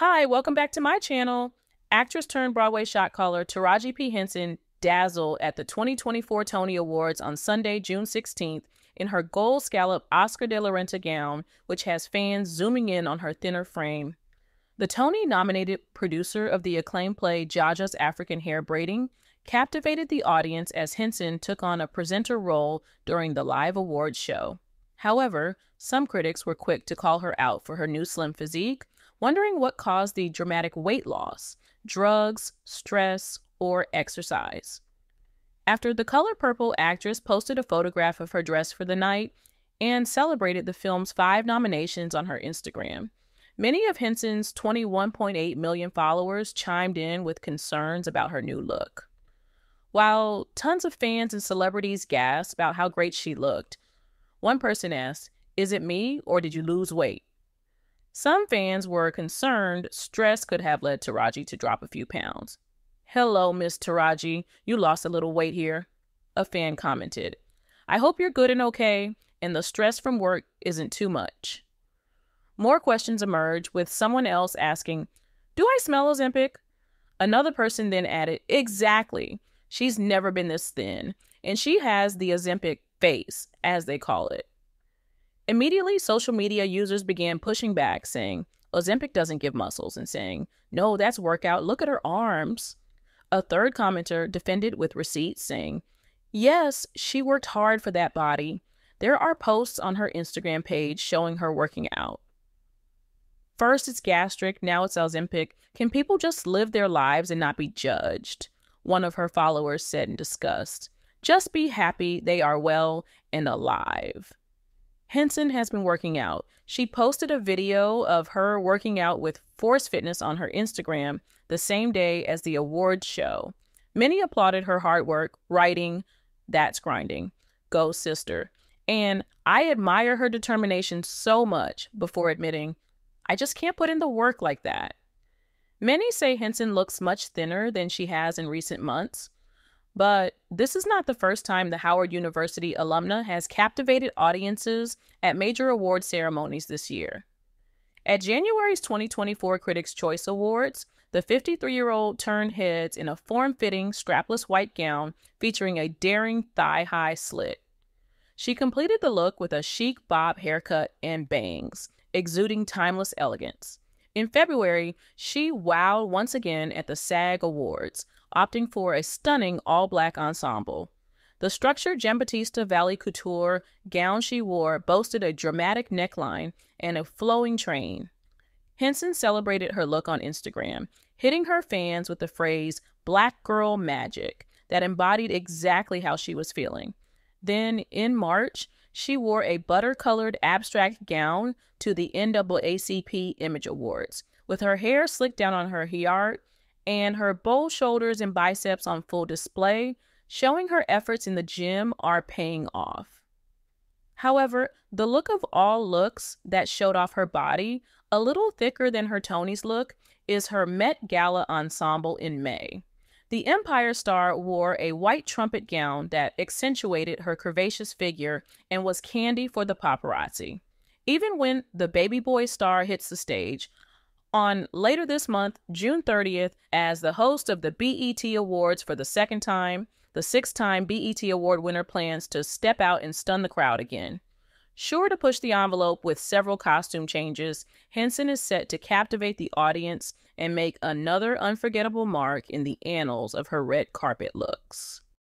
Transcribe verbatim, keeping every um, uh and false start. Hi, welcome back to my channel. Actress turned Broadway shot caller Taraji P. Henson dazzled at the twenty twenty-four Tony Awards on Sunday, June sixteenth, in her gold scallop Oscar de la Renta gown, which has fans zooming in on her thinner frame. The Tony-nominated producer of the acclaimed play Jaja's African Hair Braiding captivated the audience as Henson took on a presenter role during the live awards show. However, some critics were quick to call her out for her new slim physique, wondering what caused the dramatic weight loss: drugs, stress, or exercise. After The Color Purple actress posted a photograph of her dress for the night and celebrated the film's five nominations on her Instagram, many of Henson's twenty-one point eight million followers chimed in with concerns about her new look. While tons of fans and celebrities gasped about how great she looked, one person asked, "Is it me or did you lose weight?" Some fans were concerned stress could have led Taraji to drop a few pounds. "Hello, Miss Taraji, you lost a little weight here," a fan commented. "I hope you're good and okay, and the stress from work isn't too much." More questions emerged, with someone else asking, "Do I smell Ozempic?" Another person then added, "Exactly. She's never been this thin, and she has the Ozempic face, as they call it." Immediately, social media users began pushing back, saying, "Ozempic doesn't give muscles," and saying, "No, that's workout. Look at her arms." A third commenter defended with receipts, saying, "Yes, she worked hard for that body. There are posts on her Instagram page showing her working out." First it's gastric, now it's Ozempic. Can people just live their lives and not be judged? One of her followers said in disgust. "Just be happy they are well and alive." Henson has been working out. She posted a video of her working out with Force Fitness on her Instagram the same day as the awards show. Many applauded her hard work, writing, "That's grinding. Go, sister." And "I admire her determination so much," before admitting, "I just can't put in the work like that." Many say Henson looks much thinner than she has in recent months, but this is not the first time the Howard University alumna has captivated audiences at major award ceremonies this year. At January's twenty twenty-four Critics' Choice Awards, the fifty-three-year-old turned heads in a form-fitting strapless white gown featuring a daring thigh-high slit. She completed the look with a chic bob haircut and bangs, exuding timeless elegance. In February, she wowed once again at the SAG Awards, opting for a stunning all-black ensemble. The structured Giambattista Valli couture gown she wore boasted a dramatic neckline and a flowing train. Henson celebrated her look on Instagram, hitting her fans with the phrase "Black girl magic" that embodied exactly how she was feeling. Then, in March, she wore a butter-colored abstract gown to the N double A C P Image Awards, with her hair slicked down on her hiart and her bow shoulders and biceps on full display, showing her efforts in the gym are paying off. However, the look of all looks that showed off her body, a little thicker than her Tony's look, is her Met Gala ensemble in May. The Empire star wore a white trumpet gown that accentuated her curvaceous figure and was candy for the paparazzi. Even when the Baby Boy star hits the stage, on later this month, June thirtieth, as the host of the B E T Awards for the second time, the six-time B E T Award winner plans to step out and stun the crowd again. Sure to push the envelope with several costume changes, Henson is set to captivate the audience and make another unforgettable mark in the annals of her red carpet looks.